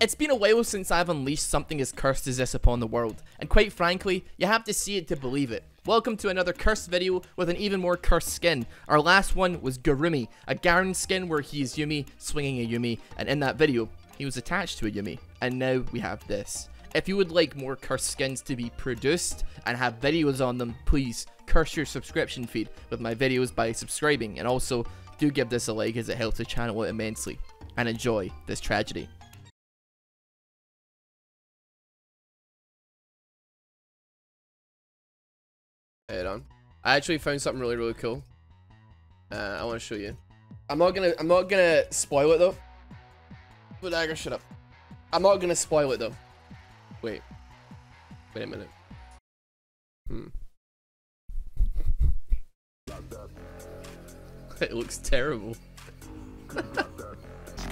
It's been a while since I've unleashed something as cursed as this upon the world, and quite frankly, you have to see it to believe it. Welcome to another cursed video with an even more cursed skin. Our last one was Gurumi, a Garen skin where he is Yuumi, swinging a Yuumi, and in that video, he was attached to a Yuumi, and now we have this. If you would like more cursed skins to be produced and have videos on them, please curse your subscription feed with my videos by subscribing, and also do give this a like as it helps the channel out immensely, and enjoy this tragedy. Head on. I actually found something really cool. I want to show you. I'm not gonna spoil it though. Put dagger, shut up. I'm not gonna spoil it though. Wait a minute. It looks terrible.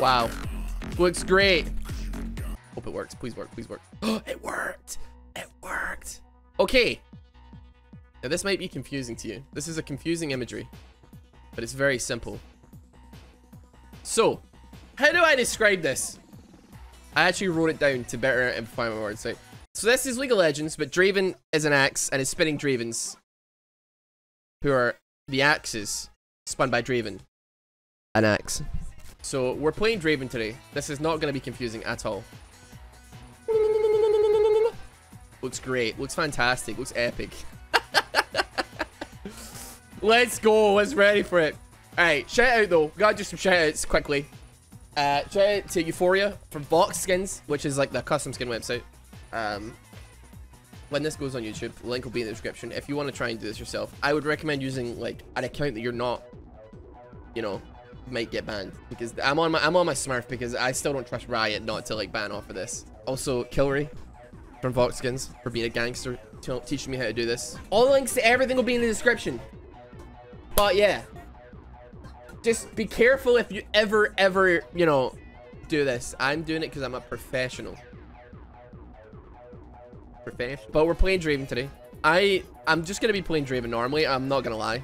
Wow, looks great. Hope it works. Please work. Please work. Oh, it worked. It worked. Okay. Now this might be confusing to you. This is a confusing imagery, but it's very simple. So, how do I describe this? I actually wrote it down to better amplify my words. Right? So this is League of Legends, but Draven is an axe and is spinning Dravens, who are the axes spun by Draven. An axe. So we're playing Draven today. This is not going to be confusing at all. Looks great. Looks fantastic. Looks epic. Let's go. Let's ready for it. Alright, shout out though. Gotta do some shout outs quickly. Shout out to Euphoria from Vox Skins, which is like the custom skin website. When this goes on YouTube, the link will be in the description. If you want to try and do this yourself, I would recommend using like an account that you're not, you know, might get banned. Because I'm on my Smurf because I still don't trust Riot not to like ban off of this. Also, Killery from Vox Skins for being a gangster, teaching me how to do this. All the links to everything will be in the description. But yeah, just be careful if you ever, you know, do this. I'm doing it because I'm a professional. But we're playing Draven today. I'm just going to be playing Draven normally. I'm not going to lie.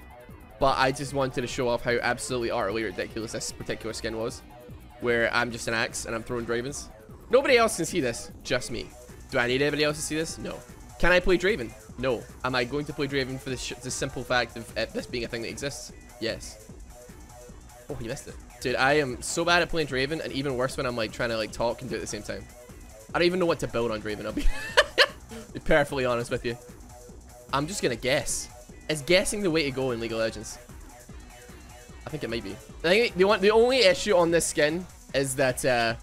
But I just wanted to show off how absolutely utterly ridiculous this particular skin was. Where I'm just an axe and I'm throwing Dravens. Nobody else can see this. Just me. Do I need anybody else to see this? No. Can I play Draven? No. Am I going to play Draven for the simple fact of this being a thing that exists? Yes. Oh, he missed it. Dude, I am so bad at playing Draven, and even worse when I'm like trying to like talk and do it at the same time. I don't even know what to build on Draven. I'll be perfectly honest with you. I'm just gonna guess. Is guessing the way to go in League of Legends? I think it might be. I think the only issue on this skin is that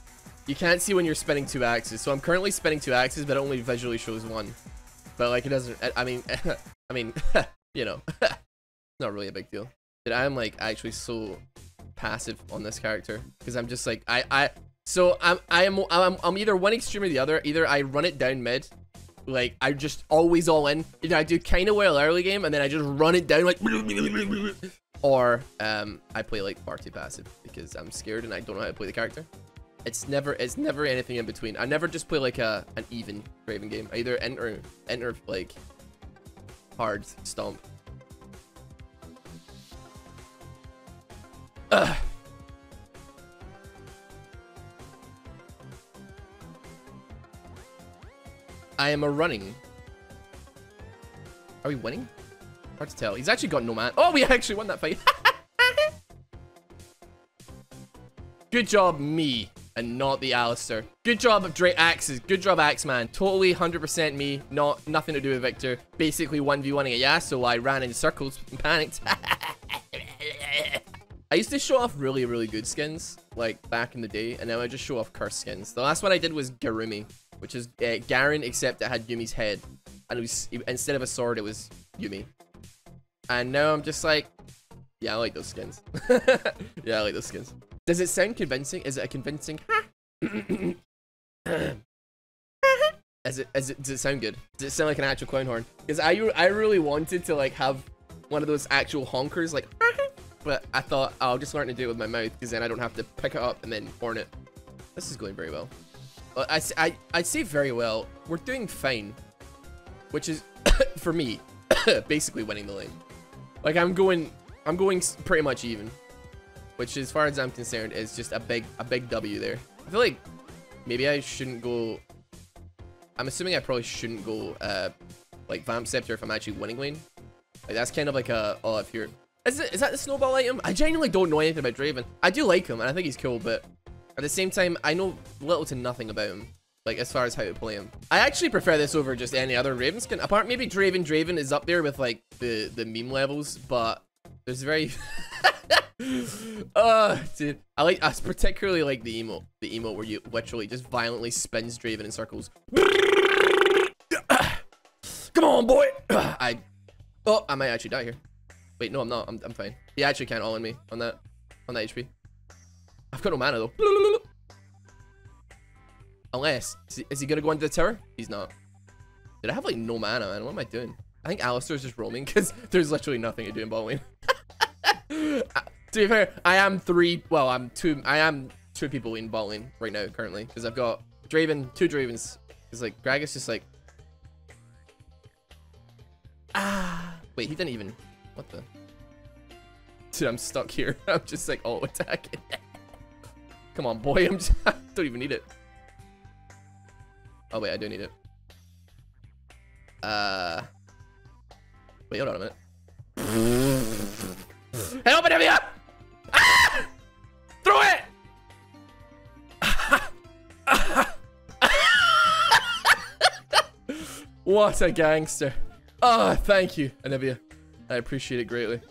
you can't see when you're spinning two axes. So I'm currently spinning two axes, but it only visually shows one. But like it doesn't, I mean, you know, not really a big deal. Dude, I'm like actually so passive on this character because I'm just like, I'm either one extreme or the other. Either I run it down mid, like I just always all in. Either I do kind of well early game and then I just run it down like, or I play like far too passive because I'm scared and I don't know how to play the character. It's never anything in between. I never just play like an even Draven game. I either enter like hard stomp. Ugh. I am a running. Are we winning? Hard to tell. He's actually got no man. Oh, we actually won that fight. Good job, me. And not the Alistair. Good job of Drake Axes. Good job, Axe-man. Totally 100% me. Nothing to do with Victor. Basically 1v1ing a Yasuo. I ran in circles and panicked. I used to show off really good skins, like back in the day, and now I just show off cursed skins. The last one I did was Gurumi, which is Garen, except it had Yuumi's head. And it was, instead of a sword, it was Yuumi. And now I'm just like, yeah, I like those skins. Yeah, I like those skins. Does it sound convincing? Is it a convincing? Does it sound good? Does it sound like an actual clown horn? Because I really wanted to like have one of those actual honkers like, but I thought I'll just learn to do it with my mouth because then I don't have to pick it up and then horn it. This is going very well. I say very well. We're doing fine, which is for me basically winning the lane. Like I'm going pretty much even. Which, as far as I'm concerned, is just a big W there. I feel like Maybe I shouldn't go... I'm assuming I probably shouldn't go, like, Vamp Scepter if I'm actually winning lane. Like, that's kind of like a... Oh, if you're... Is that the snowball item? I genuinely don't know anything about Draven. I do like him, and I think he's cool, but... At the same time, I know little to nothing about him. Like, as far as how to play him. I actually prefer this over just any other Raven skin. Apart, maybe Draven. Draven is up there with, like, the meme levels, but... There's very... Oh, dude. I particularly like the emote. The emote where you literally just violently spins Draven in circles. Come on, boy! Oh, I might actually die here. Wait, no, I'm not. I'm fine. He actually can't all in me on that. On that HP. I've got no mana, though. Unless... Is he gonna go into the tower? He's not. Dude, I have, like, no mana, man. What am I doing? I think Alistair's just roaming, because there's literally nothing to do in bot lane. To be fair, I am three... Well, I am two people in bot lane right now, currently. Because I've got Draven, two Dravens. Because, like, Gragas just, like... Ah! Wait, he didn't even... What the... Dude, I'm stuck here. I'm just, like, oh, attacking. Come on, boy. I'm just... I don't even need it. Oh, wait, I do need it. Wait, hold on a minute. Help me, Anivia! Ah! Throw it! What a gangster. Oh, thank you, Anivia. I appreciate it greatly.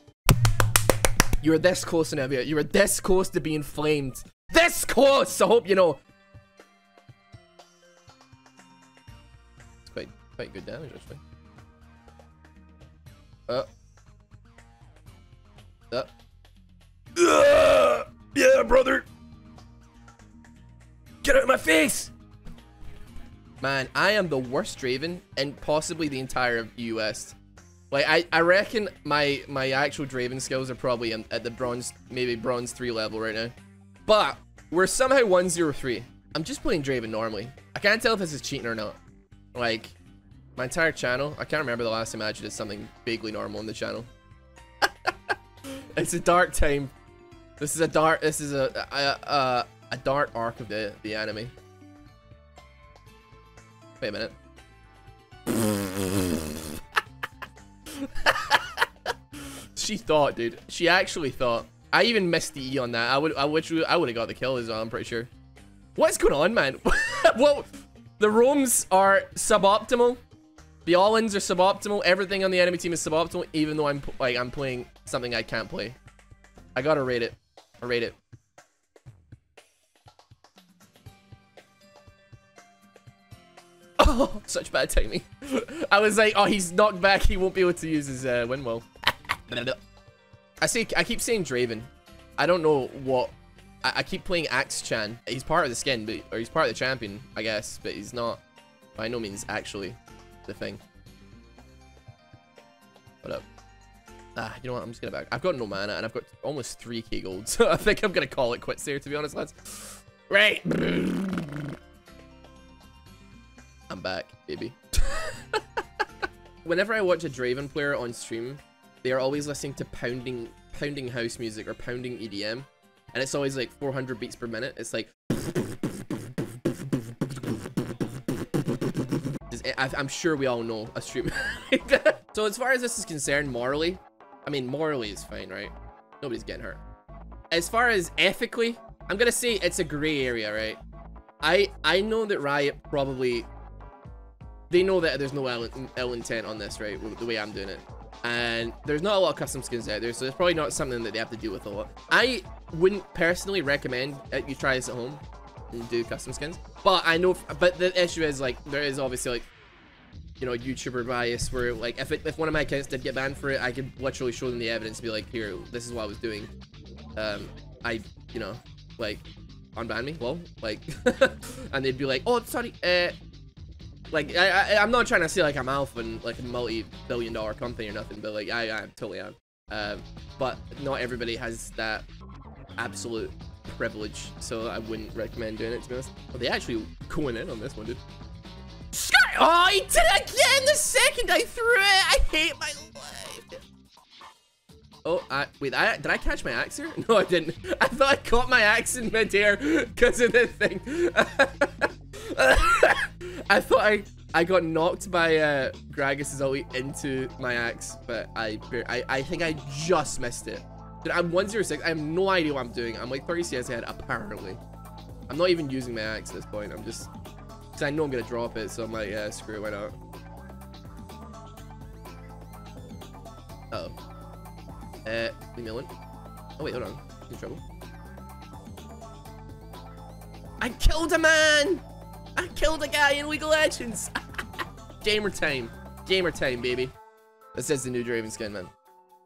You were this close, Anivia. You were this close to being flamed. This close! I hope you know. Quite good damage, actually. Yeah, brother! Get out of my face! Man, I am the worst Draven in possibly the entire US. Like, I reckon my actual Draven skills are probably at the bronze, maybe bronze 3 level right now. But, we're somehow 1-0-3. I'm just playing Draven normally. I can't tell if this is cheating or not. Like... My entire channel, I can't remember the last time I actually did something vaguely normal on the channel. It's a dark time. This is a dark, this is a dark arc of the anime. Wait a minute. She thought, dude. She actually thought. I even missed the E on that. I would have got the kill as well, I'm pretty sure. What's going on, man? Well, the roams are suboptimal. The all-ins are suboptimal. Everything on the enemy team is suboptimal, even though I'm playing something I can't play. I gotta rate it. I rate it. Oh, such bad timing. I was like, oh, he's knocked back. He won't be able to use his wind well. I keep saying Draven. I don't know what. I keep playing Axe-chan. He's part of the skin, but or he's part of the champion, I guess. But he's not by no means actually the thing. What up? Ah, you know what? I'm just gonna back. I've got no mana and I've got almost 3k gold, so I think I'm gonna call it quits here, to be honest, lads. Right. I'm back, baby. Whenever I watch a Draven player on stream, they are always listening to pounding house music or pounding EDM, and it's always like 400 beats per minute. It's like. I'm sure we all know a streamer like that. So as far as this is concerned, morally, I mean, morally is fine, right? Nobody's getting hurt. As far as ethically, I'm gonna say it's a gray area, right? I know that Riot probably, they know that there's no ill intent on this, right? The way I'm doing it. And there's not a lot of custom skins out there, so it's probably not something that they have to deal with a lot. I wouldn't personally recommend that you try this at home and do custom skins. But I know, but the issue is, like, there is obviously, like, you know, YouTuber bias where, like, if one of my accounts did get banned for it, I could literally show them the evidence and be like, here, this is what I was doing. You know, like, unban me, lol, like, and they'd be like, oh, sorry, like, I'm not trying to say, like, I'm alpha and, like, a multi-billion-dollar company or nothing, but, like, I totally am. But not everybody has that absolute privilege, so I wouldn't recommend doing it, to be honest. Well, they actually going in on this one, dude. Oh, he did it again the second I threw it. I hate my life. Oh, did I catch my axe here? No, I didn't. I thought I caught my axe in midair because of this thing. I thought I got knocked by Gragas' ult into my axe, but I think I just missed it. Dude, I'm 106. I have no idea what I'm doing. I'm like 30 CS ahead, apparently. I'm not even using my axe at this point. I'm just... Because I know I'm going to drop it, so I'm like, yeah, screw it, why not? Uh oh. Leave me alone. Oh wait, hold on. He's in trouble. I killed a man! I killed a guy in League of Legends! Gamer time. Gamer time, baby. This is the new Draven skin, man.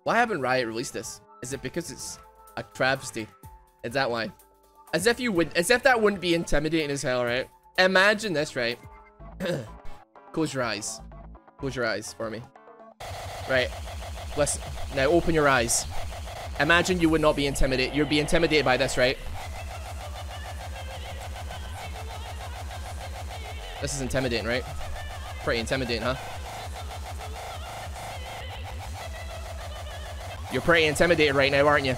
Why haven't Riot released this? Is it because it's a travesty? Is that why? As if you would, as if that wouldn't be intimidating as hell, right? Imagine this, right? Close your eyes. Close your eyes for me. Right. Listen, now open your eyes. Imagine you would not be intimidated. You'd be intimidated by this, right? This is intimidating, right? Pretty intimidating, huh? You're pretty intimidated right now, aren't you?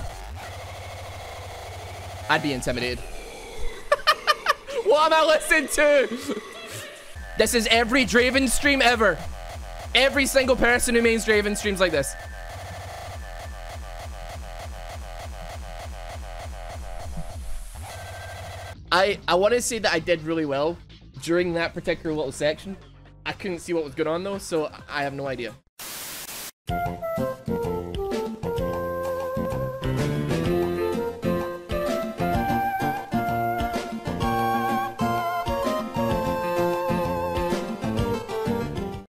I'd be intimidated. What am I listening to? This is every Draven stream ever. Every single person who mains Draven streams like this. I want to say that I did really well during that particular little section. I couldn't see what was going on though, so I have no idea.